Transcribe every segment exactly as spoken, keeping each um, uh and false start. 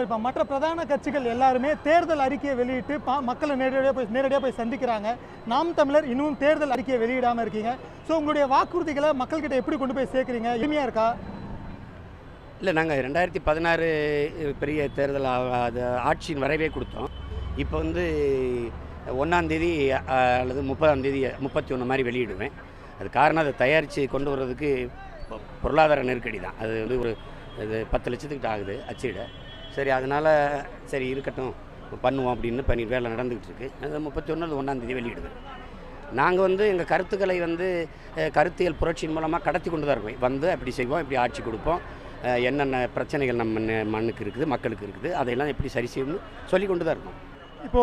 नेताक्कल इप्पो मट्र प्रधान कट्सिकल एल्लारुमे தேர்தல் அறிக்கையை வெளியிட்டு மக்களை நேரடியா போய் நேரடியா போய் சந்திக்கறாங்க. நாம் தமிழர் இன்னும் தேர்தல் அறிக்கையை வெளியிடாம இருக்கீங்க. சோ உங்களுடைய வாக்குறுதிகளை மக்கள் கிட்ட எப்படி கொண்டு போய் சேர்க்கறீங்க? எளிமையா இருக்கா? இல்ல நாங்க இரண்டாயிரத்து பதினாறு பெரிய தேர்தல் ஆட்சியின் வரைவே கொடுத்தோம். இப்போ வந்து ஒன்றாம் தேதி அல்லது முப்பதாம் தேதி முப்பத்தி ஒன்று மாதிரி வெளியிடுவேன். அது காரணம் அதை தயாரித்து கொண்டு வர்றதுக்கு பொருளாதார நெருக்கடி தான். அது வந்து ஒரு பத்து லட்சத்துக்கிட்ட ஆகுது அச்சீட. சரி அதனால் சரி இருக்கட்டும் பண்ணுவோம் அப்படின்னு பண்ணி வேலை நடந்துக்கிட்டு இருக்குது. அது முப்பத்தி ஒன்று அது ஒன்றாம் தேதி வெளியிடுவேன். நாங்கள் வந்து எங்கள் கருத்துக்களை வந்து கருத்தியல் புரட்சியின் மூலமாக கடத்தி கொண்டு தான் இருக்கோம். வந்து அப்படி செய்வோம், இப்படி ஆட்சி கொடுப்போம், என்னென்ன பிரச்சனைகள் நம்ம மண்ணுக்கு இருக்குது மக்களுக்கு இருக்குது அதையெல்லாம் எப்படி சரி செய்யணும்னு சொல்லி கொண்டு தான் இருக்கோம். இப்போ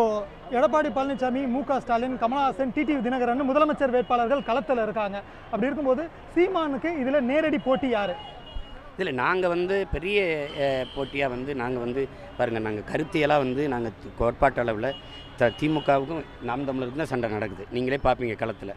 எடப்பாடி பழனிசாமி, முக ஸ்டாலின், கமலஹாசன், டிடிவி தினகரன் முதலமைச்சர் வேட்பாளர்கள் களத்தில் இருக்காங்க. அப்படி இருக்கும்போது சீமானுக்கு இதில் நேரடி போட்டி யார்? இதில் நாங்கள் வந்து பெரிய போட்டியாக வந்து நாங்கள் வந்து பாருங்கள், நாங்கள் கருத்தியெல்லாம் வந்து நாங்கள் கோட்பாட்டு அளவில் த திமுகவுக்கும் நாம் தமிழருக்கும் தான் சண்டை நடக்குது. நீங்களே பார்ப்பீங்க களத்தில்.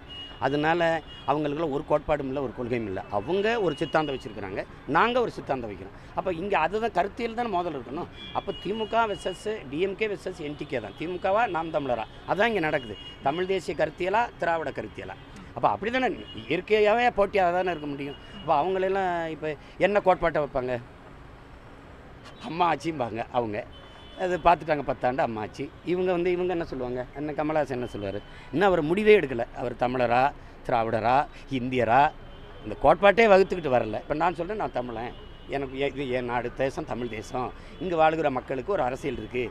அதனால் அவங்களுக்குலாம் ஒரு கோட்பாடும் இல்லை, ஒரு கொள்கையும் இல்லை. அவங்க ஒரு சித்தாந்தம் வச்சுருக்கிறாங்க, நாங்கள் ஒரு சித்தாந்தம் வைக்கிறோம். அப்போ இங்கே அதுதான் கருத்தியில் தானே மோதல் இருக்கணும். அப்போ DMK versus DMK versus NTK தான். திமுகவா நாம் தமிழரா, அதுதான் இங்கே நடக்குது. தமிழ் தேசிய கருத்தியலா திராவிட கருத்தியலா? அப்போ அப்படி தானே இயற்கையாகவே போட்டியாக தானே இருக்க முடியும். அப்போ அவங்களெல்லாம் இப்போ என்ன கோட்பாட்டை வைப்பாங்க? அம்மா ஆச்சிம்பாங்க அவங்க, அது பார்த்துட்டாங்க பத்தாண்டு அம்மாச்சி. இவங்க வந்து இவங்க என்ன சொல்லுவாங்க? என்ன கமலஹாசன் என்ன சொல்லுவார்? இன்னும் அவர் முடிவே எடுக்கலை. அவர் தமிழரா திராவிடரா இந்தியரா இந்த கோட்பாட்டே வகுத்துக்கிட்டு வரலை. இப்போ நான் சொல்கிறேன் நான் தமிழன், எனக்கு இது என் நாடு தேசம் தமிழ் தேசம், இங்கே வாழ்கிற மக்களுக்கு ஒரு அரசியல் இருக்குது.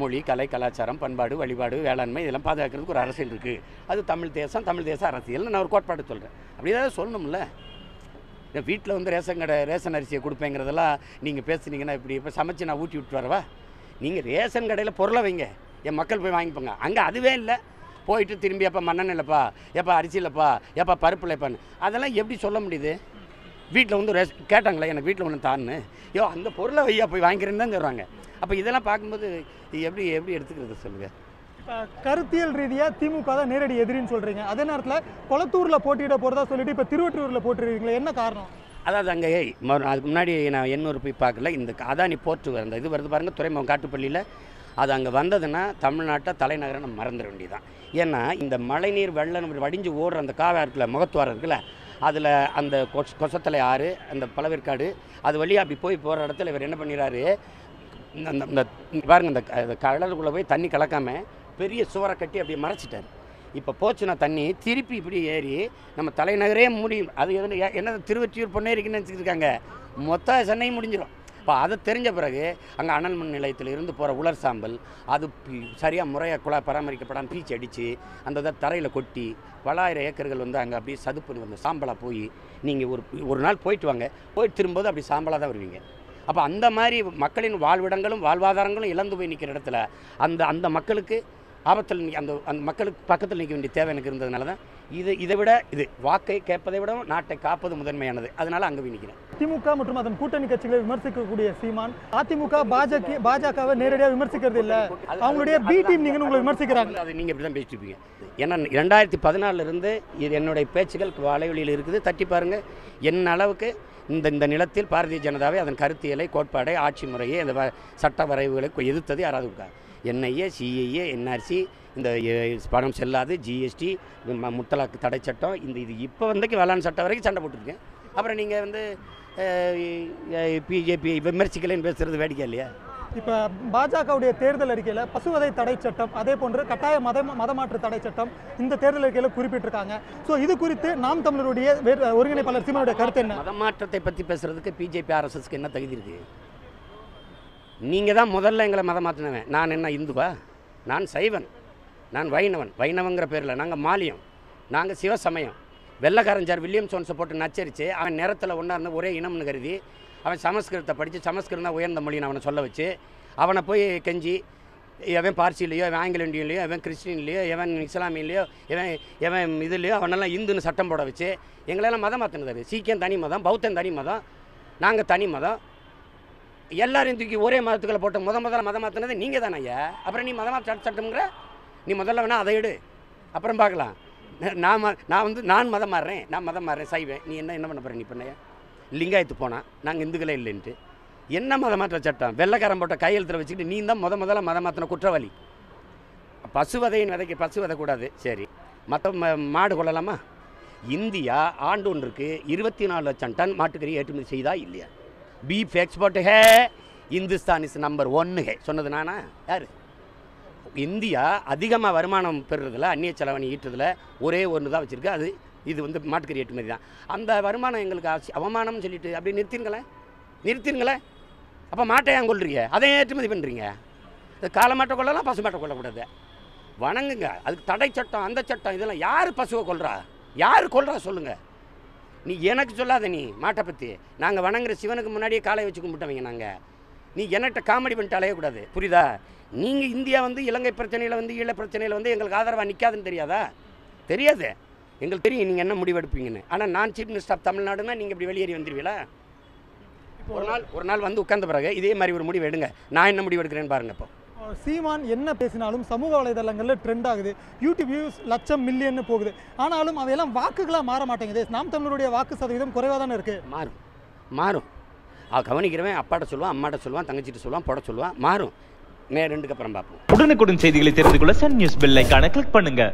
மொழி கலை கலாச்சாரம் பண்பாடு வழிபாடு வேளாண்மை இதெல்லாம் பாதுகாக்கிறதுக்கு ஒரு அரசியல் இருக்குது. அது தமிழ் தேசம் தமிழ் தேச அரசியல்னு நான் ஒரு கோட்பாடு சொல்கிறேன். அப்படி ஏதாவது சொல்லணும்ல. வீட்டில் வந்து ரேஷன் கடை ரேஷன் அரிசியை கொடுப்பேங்கிறதெல்லாம் நீங்கள் பேசுனீங்கன்னா இப்படி இப்போ சமைச்சு நான் ஊட்டி விட்டு வரவா? நீங்கள் ரேஷன் கடையில் பொருளை வைங்க, என் மக்கள் போய் வாங்கிப்போங்க. அங்கே அதுவே இல்லை. போயிட்டு திரும்பி எப்போ மண்ணெண்ணெய் இல்லைப்பா, எப்போ அரிசி இல்லைப்பா, எப்போ பருப்பு இல்லைப்பான்னு அதெல்லாம் எப்படி சொல்ல முடியுது? வீட்டில் வந்து ரேஷ் கேட்டாங்களே எனக்கு வீட்டில் ஒன்று தான்னு, யோ அந்த பொருளை வையா போய் வாங்கிக்கிறேன்னு தான் சொல்கிறாங்க. அப்போ இதெல்லாம் பார்க்கும்போது எப்படி எப்படி எடுத்துக்கிறது சொல்லுங்கள்? கருத்தியல் ரீதியாக திமுக தான் நேரடி எதிரின்னு சொல்கிறீங்க. அதே நேரத்தில் கொளத்தூரில் போட்டியிட போகிறதா சொல்லிட்டு இப்போ திருவொற்றியூரில் போட்டிருக்கீங்களே, என்ன காரணம்? அதாவது அங்கே அதுக்கு முன்னாடி நான் எண்ணூறு போய் பார்க்கல. இந்த அதானி போர்ட்டு வந்த இது வருது பாருங்கள் துறைமுகம் காட்டுப்பள்ளியில். அது அங்கே வந்ததுன்னா தமிழ்நாட்டை தலைநகரை நம்ம மறந்துட வேண்டியதுதான். ஏன்னா இந்த மழைநீர் வெள்ளம் வடிஞ்சு ஓடுற அந்த காவா இருக்குல்ல, முகத்துவாரம் இருக்குல்ல, அதில் அந்த கொச கொசத்தலை ஆறு அந்த பழவேற்காடு அது வழியாக அப்படி போய் போகிற இடத்துல இவர் என்ன பண்ணிடுறாரு? இந்த பாருங்கள் இந்த கடலுக்குள்ளே போய் தண்ணி கலக்காமல் பெரிய சுவரை கட்டி அப்படியே மறைச்சிட்டார். இப்போ போச்சுன்னா தண்ணி திருப்பி இப்படி ஏறி நம்ம தலைநகரே முடியும். அது எது என்ன திருவொற்றியூர் பொன்னேரிக்குன்னு நினச்சிக்கிருக்காங்க, மொத்த சென்னையும் முடிஞ்சிடும். இப்போ அதை தெரிஞ்ச பிறகு அங்கே அனல் மின் நிலையத்தில் இருந்து போகிற உலர் சாம்பல் அது சரியாக முறையாக குழா பராமரிக்கப்படாமல் பீச்சு அடித்து அந்த இதை தரையில் கொட்டி பலாயிரம் ஏக்கர்கள் வந்து அங்கே அப்படியே சதுப்பு வந்து சாம்பலாக போய் நீங்கள் ஒரு ஒரு நாள் போயிட்டு வாங்க, போய் திரும்பும்போது அப்படி சாம்பலாக தான் வருவீங்க. அப்போ அந்த மாதிரி மக்களின் வாழ்விடங்களும் வாழ்வாதாரங்களும் இழந்து போய் நிற்கிற இடத்துல அந்த அந்த மக்களுக்கு ஆபத்தில் அந்த அந்த மக்களுக்கு பக்கத்தில் நிற்க வேண்டிய தேவை எனக்கு இருந்ததுனால தான் இது இதை விட இது வாக்கை கேட்பதை விடவும் நாட்டை காப்பது முதன்மையானது. அதனால் அங்கே நிற்கிறேன். திமுக மற்றும் அதன் கூட்டணி கட்சிகளை விமர்சிக்கக்கூடிய சீமான் அதிமுக பாஜக பாஜகவை நேரடியாக விமர்சிக்கிறது இல்லை. அவங்களுடைய பி டீம் நீங்கள் உங்களை விமர்சிக்கிறாங்க, அது நீங்கள் இப்படி தான் பேசிட்டுருப்பீங்க. ஏன்னா ரெண்டாயிரத்தி பதினாலிருந்து இது என்னுடைய பேச்சுகள் வலைவெளியில் இருக்குது. தட்டி பாருங்கள் என்ன அளவுக்கு இந்த இந்த நிலத்தில் பாரதிய ஜனதாவை அதன் கருத்தியலை கோட்பாடை ஆட்சி முறையை அந்த சட்ட வரைவுகளை எதிர்த்தது யாராவது இருக்கா? என்ஐஏ சிஐஏ என்ஆர்சி இந்த பணம் செல்லாது ஜிஎஸ்டி முத்தலாக்கு தடை சட்டம் இந்த இது இப்போ வந்தக்கு வேளாண் சட்டம் வரைக்கும் சண்டை போட்டுருக்கேன். அப்புறம் நீங்கள் வந்து பிஜேபி விமர்சிக்கலைன்னு பேசுகிறது வேடிக்கை இல்லையா? இப்போ பாஜகவுடைய தேர்தல் அறிக்கையில் பசுவதை தடை சட்டம் அதே போன்று கட்டாய மத மதமாற்று தடை சட்டம் இந்த தேர்தல் அறிக்கையில் குறிப்பிட்டிருக்காங்க. ஸோ இது குறித்து நாம் தமிழருடைய ஒருங்கிணைப்பாளர் சீமானுடைய கருத்து என்ன? மதமாற்றத்தை பற்றி பேசுகிறதுக்கு பிஜேபி ஆர்எஸ்எஸ்க்கு என்ன தகுதி இருக்குது? நீங்கள் தான் முதல்ல எங்களை மதம் மாற்றினவன். நான் என்ன இந்துவா? நான் சைவன், நான் வைணவன். வைணவங்கிற பேரில் நாங்கள் மாலியம், நாங்கள் சிவசமயம். வெள்ளக்காரஞ்சார் வில்லியம் ஜோன்ஸை போட்டு நச்சரித்து அவன் நேரத்தில் ஒன்றா இருந்த ஒரே இனம்னு கருதி அவன் சமஸ்கிருதத்தை படித்து சமஸ்கிருதம் தான் உயர்ந்த மொழின்னு அவனை சொல்ல வச்சு அவனை போய் கெஞ்சி எவன் பார்சிலையோ எவன் ஆங்கில இண்டியிலையோ எவன் கிறிஸ்டின்லையோ எவன் இஸ்லாமியிலையோ எவன் எவன் இதுலையோ அவனெல்லாம் இந்துன்னு சட்டம் போட வச்சு எங்களெல்லாம் மதம் மாற்றினது. சீக்கியம் தனி மதம், பௌத்தம் தனி மதம், நாங்கள் தனி மதம், எல்லாரும் தூக்கி ஒரே மதத்துக்களை போட்டு முத முதல்ல மதம் மாற்றினது நீங்கள் தானே ஐயா. அப்புறம் நீ மதமாக சட்ட சட்டம்ங்கிற நீ முதல்ல வேணால் அதை எடு, அப்புறம் பார்க்கலாம். நான் நான் வந்து நான் மதம் மாறுறேன் நான் மதம் மாறுறேன் சைவேன். நீ என்ன என்ன பண்ண போகிறேன்? நீ பண்ணையா லிங்காயத்து போனால் நாங்கள் இந்துக்களே இல்லைன்ட்டு என்ன மதமாற்ற சட்டம்? வெள்ளைக்காரன் போட்ட கையெழுத்தில் வச்சுக்கிட்டு நீ தான் முத முதல்ல மதம் மாற்றின குற்றவாளி. பசுவதையின் விதைக்கு பசு விதக்கூடாது. சரி, மற்ற மாடு கொள்ளலாமா? இந்தியா ஆண்டு ஒன்றுக்கு இருபத்தி நாலு லட்சம் டன் மாட்டுக்கறி ஏற்றுமதி செய்தா இல்லையா? பீஃப் எக்ஸ்போர்ட்டு ஹே இந்துஸ்தான் இஸ் நம்பர் ஒன்று ஹே. சொன்னது நானா? யார்? இந்தியா அதிகமாக வருமானம் பெறுறதில்ல, அந்நிய செலவணி ஈட்டுறதில்ல, ஒரே ஒன்று தான் வச்சுருக்கு. அது இது வந்து மாட்டுக்கறி ஏற்றுமதி தான். அந்த வருமானம் எங்களுக்கு அவமானம்னு சொல்லிட்டு அப்படி நிறுத்திருங்களேன் நிறுத்திருங்களேன் அப்போ மாட்டை ஏன் கொள்றீங்க? அதையும் ஏற்றுமதி பண்ணுறீங்க. காலை மாட்டை கொள்ளலாம், பசு மாட்டை கொள்ளக்கூடாது. வணங்குங்க. அதுக்கு தடை சட்டம், அந்த சட்டம், இதெல்லாம் யார் பசுவை கொள்கிறா? யார் கொள்கிறா சொல்லுங்கள். நீ எனக்கு சொல்லாத நீ மாட்டை பற்றி. நாங்கள் வணங்குற சிவனுக்கு முன்னாடியே காலை வச்சு கும்பிட்டவங்க நாங்கள். நீ என்னட்ட காமெடி பண்ணிட்டு அலையக்கூடாது, புரியுதா? நீங்கள் இந்தியா வந்து இலங்கை பிரச்சனையில் வந்து ஈழ பிரச்சனையில் வந்து எங்களுக்கு ஆதரவாக நிற்காதுன்னு தெரியாதா? தெரியாது. எங்களுக்கு தெரியும் நீங்கள் என்ன முடிவெடுப்பீங்கன்னு. ஆனால் நான் சீஃப் மினிஸ்டர் ஆஃப் தமிழ்நாடுன்னா நீங்கள் இப்படி வெளியேறி வந்துடுவீங்களா? இப்போ ஒரு நாள் ஒரு நாள் வந்து உட்கார்ந்த பிறகு இதே மாதிரி ஒரு முடிவு எடுங்க. நான் என்ன முடிவு எடுக்கிறேன்னு பாருங்கள். இப்போ சீமான் என்ன பேசினாலும் சமூக வலைதளங்களில் ட்ரெண்ட் ஆகுது, யூடியூப் வியூஸ் லட்சம் மில்லியன்னு போகுது. ஆனாலும் அவையெல்லாம் வாக்குகளாக மாற மாட்டேங்குது. நாம் தமிழருடைய வாக்கு சதவீதம் குறைவாக தானே இருக்குது. மாறும் மாறும் அவ கவனிக்கிறவன் அப்பாட்ட சொல்லுவான், அம்மாட்ட சொல்லுவான், தங்கச்சிட்டு சொல்லுவான், போட சொல்லுவான். மாறும். நேரண்டுக்கு அப்புறம் பார்ப்போம். உடனுக்குடன் செய்திகளை தெரிந்து கொள்ள சன் நியூஸ் பெல் ஐகானை கிளிக் பண்ணுங்க.